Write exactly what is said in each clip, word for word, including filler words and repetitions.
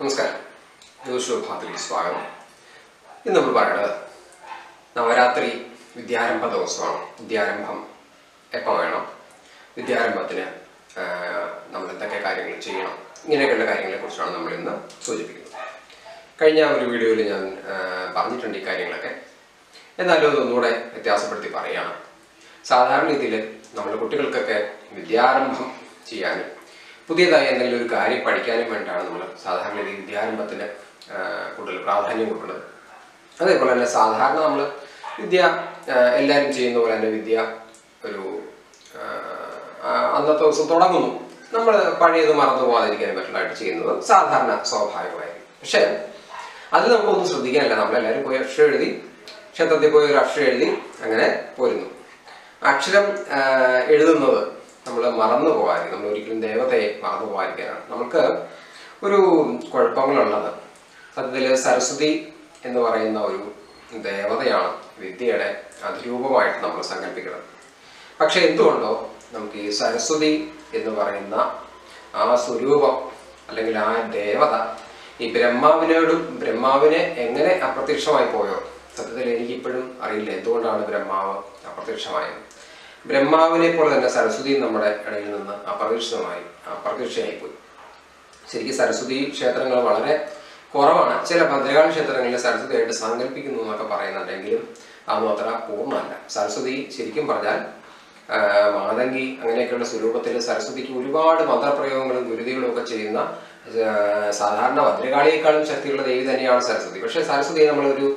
നമസ്കാരം, ജ്യോതിഷോഭാദ്രി സ്വാഗതം. ഇന്ന് നമ്മൾ പറയുന്നത് നവരാത്രി വിദ്യാരംഭ ദിവസമാണ്. വിദ്യാരംഭം എപ്പോൾ വേണം, വിദ്യാരംഭത്തിന് നമ്മൾ എന്തൊക്കെ കാര്യങ്ങൾ ചെയ്യണം, ഇങ്ങനെയൊക്കെയുള്ള കാര്യങ്ങളെക്കുറിച്ചാണ് നമ്മൾ ഇന്ന് സൂചിപ്പിക്കുന്നത്. കഴിഞ്ഞ ഒരു വീഡിയോയിൽ ഞാൻ പറഞ്ഞിട്ടുണ്ട് ഈ കാര്യങ്ങളൊക്കെ, എന്നാലും അതൊന്നുകൂടെ വ്യത്യാസപ്പെടുത്തി പറയുകയാണ്. സാധാരണ രീതിയിൽ നമ്മൾ കുട്ടികൾക്കൊക്കെ വിദ്യാരംഭം ചെയ്യാനും പുതിയതായി എന്തെങ്കിലും ഒരു കാര്യം പഠിക്കാനും വേണ്ടിയിട്ടാണ് നമ്മൾ സാധാരണ രീതിയിൽ വിദ്യാരംഭത്തിന് കൂടുതൽ പ്രാധാന്യം കൊടുക്കുന്നത്. അതേപോലെ തന്നെ സാധാരണ നമ്മൾ വിദ്യ എല്ലാവരും ചെയ്യുന്ന പോലെ തന്നെ വിദ്യ ഒരു അന്നത്തെ ദിവസം തുടങ്ങുന്നു. നമ്മൾ പഴയത് മറന്നു പോകാതിരിക്കാൻ പറ്റുന്നതായിട്ട് ചെയ്യുന്നത് സാധാരണ സ്വാഭാവികമായിരുന്നു. പക്ഷേ അത് നമുക്കൊന്നും ശ്രദ്ധിക്കാനില്ല. നമ്മളെല്ലാവരും പോയി അക്ഷരം എഴുതി, ക്ഷേത്രത്തിൽ പോയി ഒരു അക്ഷരം എഴുതി അങ്ങനെ പോരുന്നു. അക്ഷരം എഴുതുന്നത് നമ്മൾ മറന്നു പോകാതിരിക്കും. നമ്മൾ ഒരിക്കലും ദേവതയെ മറന്നു പോകാതിരിക്കാനാണ്. നമുക്ക് ഒരു കുഴപ്പങ്ങളുള്ളത്. സത്യത്തിൽ സരസ്വതി എന്ന് പറയുന്ന ഒരു ദേവതയാണ് വിദ്യയുടെ അതിരൂപമായിട്ട് നമ്മൾ സങ്കല്പിക്കുന്നത്. പക്ഷെ എന്തുകൊണ്ടോ നമുക്ക് ഈ സരസ്വതി എന്ന് പറയുന്ന ആ സ്വരൂപം അല്ലെങ്കിൽ ആ ദേവത ഈ ബ്രഹ്മാവിനോടും ബ്രഹ്മാവിനെ എങ്ങനെ അപ്രത്യക്ഷമായി പോയോ, സത്യത്തിൽ എനിക്കിപ്പോഴും അറിയില്ല എന്തുകൊണ്ടാണ് ബ്രഹ്മാവ് അപ്രത്യക്ഷമായത്. ബ്രഹ്മാവിനെ പോലെ തന്നെ സരസ്വതി നമ്മുടെ ഇടയിൽ നിന്ന് അപ്രതീക്ഷിതമായി അപ്രതീക്ഷയായി പോയി. ശരിക്കും സരസ്വതി ക്ഷേത്രങ്ങൾ വളരെ കുറവാണ്. ചില ഭദ്രകാളി ക്ഷേത്രങ്ങളിൽ സരസ്വതിയായിട്ട് സാങ്കല്പിക്കുന്നു എന്നൊക്കെ പറയുന്നുണ്ടെങ്കിലും അതൊന്നും അത്ര പൂർണ്ണമല്ല. സരസ്വതി ശരിക്കും പറഞ്ഞാൽ മാതങ്കി അങ്ങനെയൊക്കെയുള്ള സ്വരൂപത്തിൽ സരസ്വതിക്ക് ഒരുപാട് മന്ത്രപ്രയോഗങ്ങളും ഗുരുതികളും ഒക്കെ ചെയ്യുന്ന സാധാരണ ഭദ്രകാളിയേക്കാളും ശക്തിയുള്ള ദേവി തന്നെയാണ് സരസ്വതി. പക്ഷേ സരസ്വതിയെ നമ്മളൊരു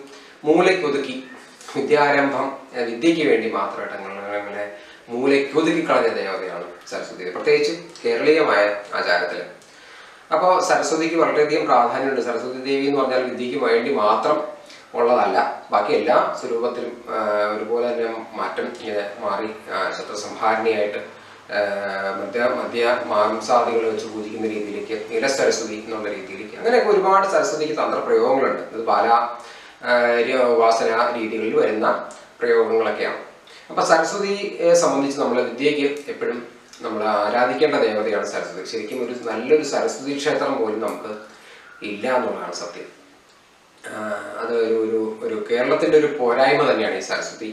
മൂലയ്ക്കൊതുക്കി, വിദ്യാരംഭം വിദ്യയ്ക്ക് വേണ്ടി മാത്രമായിട്ട് അങ്ങനെ മൂലയ്ക്ക് ഒതുക്കിക്കളഞ്ഞ ദേവതയാണ് സരസ്വതി, പ്രത്യേകിച്ച് കേരളീയമായ ആചാരത്തിൽ. അപ്പോൾ സരസ്വതിക്ക് വളരെയധികം പ്രാധാന്യമുണ്ട്. സരസ്വതി ദേവി എന്ന് പറഞ്ഞാൽ വിദ്യയ്ക്ക് വേണ്ടി മാത്രം ഉള്ളതല്ല, ബാക്കി എല്ലാ സ്വരൂപത്തിലും ഒരുപോലെ തന്നെ മാറ്റം ഇങ്ങനെ മാറി ശത്രുസംഹാരിണിയായിട്ട് മധ്യ മധ്യ മാംസാദികൾ വെച്ച് പൂജിക്കുന്ന രീതിയിലേക്ക്, ഇല സരസ്വതി എന്നുള്ള രീതിയിലേക്ക്, അങ്ങനെയൊക്കെ ഒരുപാട് സരസ്വതിക്ക് തന്ത്രപ്രയോഗങ്ങളുണ്ട്. ഇത് ബാല ഉപാസന രീതികളിൽ വരുന്ന പ്രയോഗങ്ങളൊക്കെയാണ്. അപ്പം സരസ്വതിയെ സംബന്ധിച്ച് നമ്മൾ വിദ്യയ്ക്ക് എപ്പോഴും നമ്മൾ ആരാധിക്കേണ്ട ദേവതയാണ് സരസ്വതി. ശരിക്കും ഒരു നല്ലൊരു സരസ്വതി ക്ഷേത്രം പോലും നമുക്ക് ഇല്ല എന്നുള്ളതാണ് സത്യം. അത് ഒരു ഒരു കേരളത്തിൻ്റെ ഒരു പോരായ്മ തന്നെയാണ്. ഈ സരസ്വതി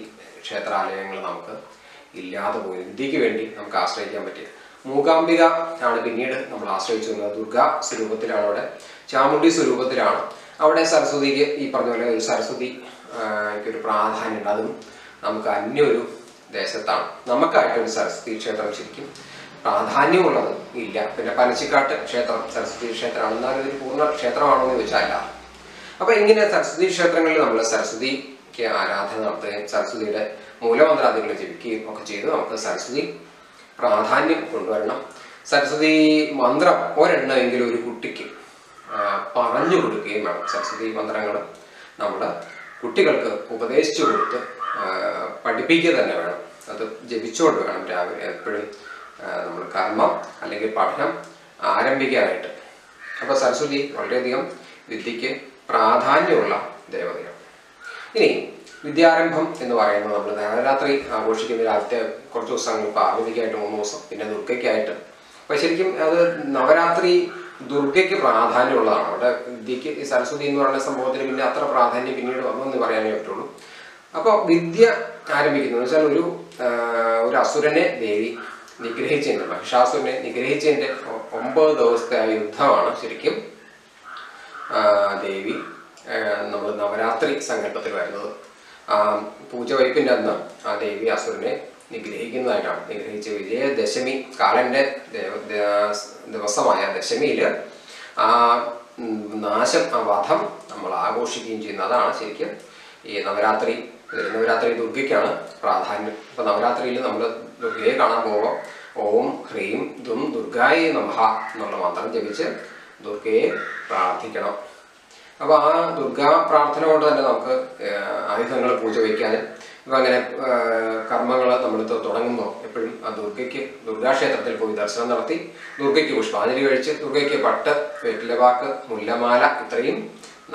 ക്ഷേത്രാലയങ്ങൾ നമുക്ക് ഇല്ലാതെ പോയി, വിദ്യയ്ക്ക് വേണ്ടി നമുക്ക് ആശ്രയിക്കാൻ പറ്റിയത് മൂകാംബിക ആണ്. പിന്നീട് നമ്മൾ ആശ്രയിച്ചു വന്നത് ദുർഗാ സ്വരൂപത്തിലാണ്, അവിടെ ചാമുണ്ഡി സ്വരൂപത്തിലാണ്. അവിടെ സരസ്വതിക്ക് ഈ പറഞ്ഞ പോലെ ഒരു സരസ്വതിക്കൊരു പ്രാധാന്യമുണ്ട്. അതും നമുക്ക് അന്യൊരു ദേശത്താണ്. നമുക്കായിട്ടൊരു സരസ്വതി ക്ഷേത്രം ശരിക്കും പ്രാധാന്യമുള്ളത് ഇല്ല. പിന്നെ പനച്ചിക്കാട്ട് ക്ഷേത്രം സരസ്വതി ക്ഷേത്രമാണ്, എന്നാലും ഒരു പൂർണ്ണ ക്ഷേത്രമാണോ എന്ന് ചോദിച്ചാൽ. അപ്പം ഇങ്ങനെ സരസ്വതി ക്ഷേത്രങ്ങളിൽ നമ്മൾ സരസ്വതിക്ക് ആരാധന നടത്തുകയും സരസ്വതിയുടെ മൂലമന്ത്രാദികൾ ജപിക്കുകയും ഒക്കെ ചെയ്ത് നമുക്ക് സരസ്വതി പ്രാധാന്യം കൊണ്ടുവരണം. സരസ്വതി മന്ത്രം ഒരെണ്ണമെങ്കിലും ഒരു കുട്ടിക്ക് പറഞ്ഞു കൊടുക്കുകയും വേണം. സരസ്വതി മന്ത്രങ്ങൾ നമ്മൾ കുട്ടികൾക്ക് ഉപദേശിച്ചു കൊടുത്ത് പഠിപ്പിക്കുക തന്നെ വേണം. അത് ജപിച്ചുകൊണ്ട് വേണം രാവിലെ എപ്പോഴും നമ്മൾ കർമ്മം അല്ലെങ്കിൽ പഠനം ആരംഭിക്കാനായിട്ട്. അപ്പോൾ സരസ്വതി വളരെയധികം വിദ്യയ്ക്ക് പ്രാധാന്യമുള്ള ദേവതയാണ്. ഇനി വിദ്യാരംഭം എന്ന് പറയുന്നത് നമ്മൾ നവരാത്രി ആഘോഷിക്കുന്ന രാവിലത്തെ കുറച്ച് ദിവസങ്ങൾ, ഇപ്പോൾ ആരംഭിക്കായിട്ട് മൂന്ന് ദിവസം, പിന്നെ ദുർഗയ്ക്കായിട്ട്. അപ്പോൾ ശരിക്കും അത് നവരാത്രി ദുർഗയ്ക്ക് പ്രാധാന്യമുള്ളതാണ്. അവിടെ വിദ്യയ്ക്ക് ഈ സരസ്വതി എന്ന് പറയുന്ന സംഭവത്തിന് പിന്നെ അത്ര പ്രാധാന്യം പിന്നീട് വന്നെന്ന് പറയാനേ പറ്റുള്ളൂ. അപ്പോൾ വിദ്യ ആരംഭിക്കുന്നത് വെച്ചാൽ ഒരു ഒരു അസുരനെ ദേവി നിഗ്രഹിച്ചതിൻ്റെ, മഹിഷാസുരനെ നിഗ്രഹിച്ചതിൻ്റെ ഒമ്പത് ദിവസത്തെ ആ യുദ്ധമാണ് ശരിക്കും ദേവി നമ്മൾ നവരാത്രി സങ്കല്പത്തിൽ വരുന്നത്. പൂജവയ്പ്പിൻ്റെ അന്ന് ആ ദേവി അസുരനെ നിഗ്രഹിക്കുന്നതായിട്ടാണ്. നിഗ്രഹിച്ച് വിജയദശമി കാലൻ്റെ ദിവസമായ ദശമിയിൽ ആ നാശം, ആ വധം നമ്മൾ ആഘോഷിക്കുകയും ചെയ്യുന്നത്. അതാണ് ശരിക്കും ഈ നവരാത്രി. നവരാത്രി ദുർഗയ്ക്കാണ് പ്രാധാന്യം. അപ്പോൾ നവരാത്രിയിൽ നമ്മൾ ദുർഗയെ കാണാൻ പോകുമ്പോൾ ഓം ഹ്രീം ദും ദുർഗായേ നമഃ എന്നുള്ള മന്ത്രം ജപിച്ച് ദുർഗയെ പ്രാർത്ഥിക്കണം. അപ്പോൾ ആ ദുർഗാ പ്രാർത്ഥന കൊണ്ട് തന്നെ നമുക്ക് ആയുധങ്ങൾ പൂജ വയ്ക്കാനും ഇപ്പം അങ്ങനെ കർമ്മങ്ങൾ നമ്മൾ തുടങ്ങുമ്പോൾ എപ്പോഴും ആ ദുർഗയ്ക്ക് ദുർഗാക്ഷേത്രത്തിൽ പോയി ദർശനം നടത്തി ദുർഗയ്ക്ക് പുഷ്പാഞ്ജലി കഴിച്ച് ദുർഗയ്ക്ക് പട്ട്, വെറ്റിലപാക്ക്, മുല്ലമാല ഇത്രയും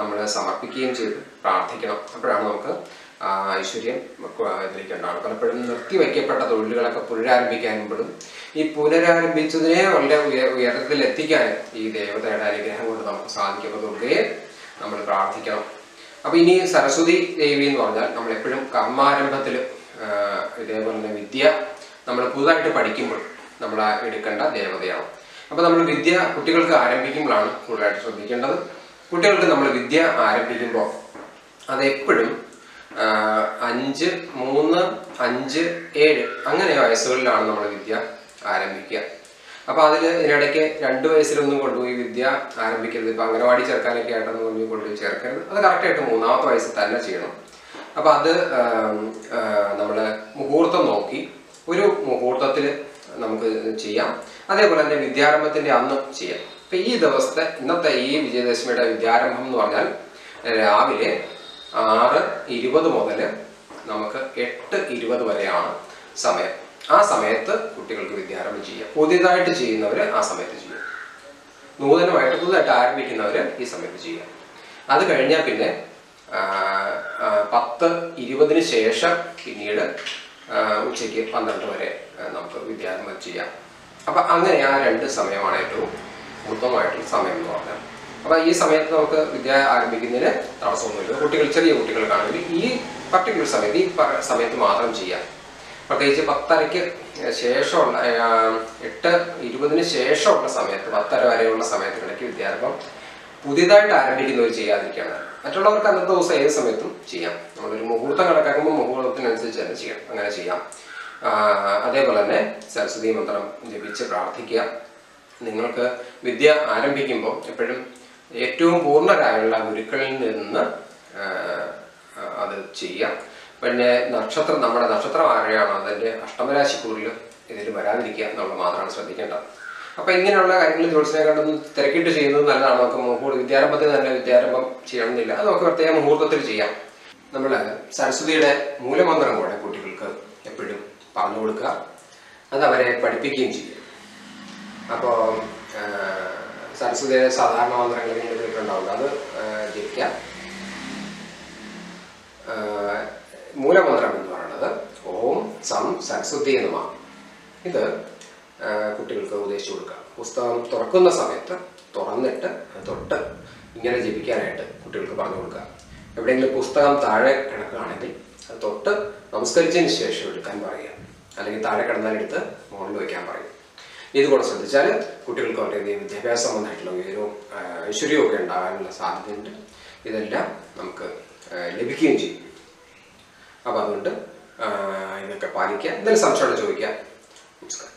നമ്മൾ സമർപ്പിക്കുകയും ചെയ്ത് പ്രാർത്ഥിക്കണം. അപ്പോഴാണ് നമുക്ക് ഐശ്വര്യം ഇതിലേക്കുണ്ടാകും. പലപ്പോഴും നിർത്തിവെക്കപ്പെട്ട തൊഴിലുകളൊക്കെ പുനരാരംഭിക്കാനും പെടും. ഈ പുനരാരംഭിച്ചതിനെ വളരെ ഉയർ ഉയരത്തിൽ എത്തിക്കാൻ ഈ ദേവതയുടെ അനുഗ്രഹം കൊണ്ട് നമുക്ക് സാധിക്കും. ദുർഗയെ നമ്മൾ പ്രാർത്ഥിക്കണം. അപ്പം ഇനി സരസ്വതി ദേവി എന്ന് പറഞ്ഞാൽ നമ്മളെപ്പോഴും കർമാരംഭത്തിൽ ഇതേപോലെ തന്നെ വിദ്യ നമ്മൾ പുതുതായിട്ട് പഠിക്കുമ്പോൾ നമ്മൾ എടുക്കേണ്ട ദേവതയാണ്. അപ്പം നമ്മൾ വിദ്യ കുട്ടികൾക്ക് ആരംഭിക്കുമ്പോഴാണ് കൂടുതലായിട്ട് ശ്രദ്ധിക്കേണ്ടത്. കുട്ടികൾക്ക് നമ്മൾ വിദ്യ ആരംഭിക്കുമ്പോൾ അതെപ്പോഴും അഞ്ച് മൂന്ന് അഞ്ച് ഏഴ് അങ്ങനെ വയസ്സുകളിലാണ് നമ്മൾ വിദ്യ ആരംഭിക്കുക. അപ്പോൾ അതിൽ ഇതിനിടയ്ക്ക് രണ്ട് വയസ്സിലൊന്നും കൊണ്ടുപോയി വിദ്യ ആരംഭിക്കരുത്. ഇപ്പോൾ അംഗനവാടി ചേർക്കാനൊക്കെ ആയിട്ടൊന്നും കൊണ്ടുപോയി കൊണ്ടുപോയി ചേർക്കരുത്. അത് കറക്റ്റായിട്ട് മൂന്നാമത്തെ വയസ്സിൽ തന്നെ ചെയ്യണം. അപ്പോൾ അത് നമ്മൾ മുഹൂർത്തം നോക്കി ഒരു മുഹൂർത്തത്തിൽ നമുക്ക് ചെയ്യാം. അതേപോലെ തന്നെ വിദ്യാരംഭത്തിൻ്റെ അന്നും ചെയ്യാം. ഇപ്പം ഈ ദിവസത്തെ ഇന്നത്തെ ഈ വിജയദശമിയുടെ വിദ്യാരംഭം എന്ന് പറഞ്ഞാൽ രാവിലെ ആറ് ഇരുപത് മുതൽ നമുക്ക് എട്ട് ഇരുപത് വരെയാണ് സമയം. ആ സമയത്ത് കുട്ടികൾക്ക് വിദ്യാരംഭം ചെയ്യാം. പുതിയതായിട്ട് ചെയ്യുന്നവർ ആ സമയത്ത് ചെയ്യാം. നൂതനമായിട്ട് പുതുതായിട്ട് ആരംഭിക്കുന്നവർ ഈ സമയത്ത് ചെയ്യാം. അത് കഴിഞ്ഞാൽ പിന്നെ പത്ത് ഇരുപതിന് ശേഷം പിന്നീട് ഉച്ചയ്ക്ക് പന്ത്രണ്ട് വരെ നമുക്ക് വിദ്യാരംഭം ചെയ്യാം. അപ്പം അങ്ങനെ ആ രണ്ട് സമയമാണ് ഏറ്റവും ഉത്തമമായിട്ടുള്ള സമയം എന്ന് പറഞ്ഞാൽ. അപ്പം ഈ സമയത്ത് നമുക്ക് വിദ്യ ആരംഭിക്കുന്നതിന് തടസ്സമൊന്നുമില്ല. കുട്ടികൾ ചെറിയ കുട്ടികൾക്കാണെങ്കിൽ ഈ പർട്ടിക്കുലർ സമയത്ത് ഈ സമയത്ത് മാത്രം ചെയ്യാം. പ്രത്യേകിച്ച് പത്തരയ്ക്ക് ശേഷമുള്ള എട്ട് ഇരുപതിന് ശേഷമുള്ള സമയത്ത് പത്തര വരെയുള്ള സമയത്തിനിടയ്ക്ക് വിദ്യാരംഭം പുതിയതായിട്ട് ആരംഭിക്കുന്നവർ ചെയ്യാതിരിക്കുകയാണ്. മറ്റുള്ളവർക്ക് അന്നത്തെ ദിവസം ഏത് സമയത്തും ചെയ്യാം. നമ്മളൊരു മുഹൂർത്തം കണക്കാക്കുമ്പോൾ മുഹൂർത്തത്തിനനുസരിച്ച് തന്നെ ചെയ്യാം. അങ്ങനെ ചെയ്യാം. അതേപോലെ തന്നെ സരസ്വതി മന്ത്രം ജപിച്ച് പ്രാർത്ഥിക്കുക. നിങ്ങൾക്ക് വിദ്യ ആരംഭിക്കുമ്പോൾ എപ്പോഴും ഏറ്റവും പൂർണ്ണരായുള്ള ഗുരുക്കളിൽ നിന്ന് അത് ചെയ്യാം. പിന്നെ നക്ഷത്രം, നമ്മുടെ നക്ഷത്രം ആരെയാണ്, അതിൻ്റെ അഷ്ടമരാശിക്കൂറിൽ ഇതിൽ വരാതിരിക്കുക എന്നുള്ളത് മാത്രമാണ് ശ്രദ്ധിക്കേണ്ടത്. അപ്പം ഇങ്ങനെയുള്ള കാര്യങ്ങൾ ജോലിസിനെ കണ്ടൊന്നും തിരക്കിട്ട് ചെയ്യുന്നത് നല്ലതാണ്. നമുക്ക് മുഹൂർത്തം വിദ്യാരംഭത്തിൽ തന്നെ വിദ്യാരംഭം ചെയ്യണമെന്നില്ല. അത് നമുക്ക് പ്രത്യേകം മുഹൂർത്തത്തിൽ ചെയ്യാം. നമ്മൾ സരസ്വതിയുടെ മൂലമന്ത്രം കൂടെ കുട്ടികൾക്ക് എപ്പോഴും പറഞ്ഞു കൊടുക്കുക. അത് അവരെ പഠിപ്പിക്കുകയും ചെയ്യും. അപ്പോൾ സരസ്വതിയുടെ സാധാരണ മന്ത്രങ്ങൾ വീണ്ടും ഉണ്ടാവുക, അത് ജപിക്കാം. മൂലമന്ത്രം എന്ന് പറയുന്നത് ഓം സം സരസ്വതി എന്നുമാണ്. ഇത് കുട്ടികൾക്ക് ഉപദേശിച്ചു കൊടുക്കുക. പുസ്തകം തുറക്കുന്ന സമയത്ത് തുറന്നിട്ട് തൊട്ട് ഇങ്ങനെ ജപിക്കാനായിട്ട് കുട്ടികൾക്ക് പറഞ്ഞു കൊടുക്കുക. എവിടെയെങ്കിലും പുസ്തകം താഴെ കിടക്കുകയാണെങ്കിൽ അത് തൊട്ട് നമസ്കരിച്ചതിന് ശേഷം എടുക്കാൻ പറയുക. അല്ലെങ്കിൽ താഴെ കിടന്നാലെടുത്ത് മുകളിൽ വയ്ക്കാൻ പറയും. ഇത് കൂടെ ശ്രദ്ധിച്ചാൽ കുട്ടികൾക്ക് വളരെയധികം വിദ്യാഭ്യാസ സംബന്ധമായിട്ടുള്ള ഉയരവും ഐശ്വര്യവും ഒക്കെ ഉണ്ടാകാനുള്ള സാധ്യതയുണ്ട്. ഇതെല്ലാം നമുക്ക് ലഭിക്കുകയും ചെയ്യും. അപ്പോൾ അതുകൊണ്ട് ഇതൊക്കെ പാലിക്കുക. എന്തെങ്കിലും സംശയമുള്ള ചോദിക്കുക. നമസ്കാരം.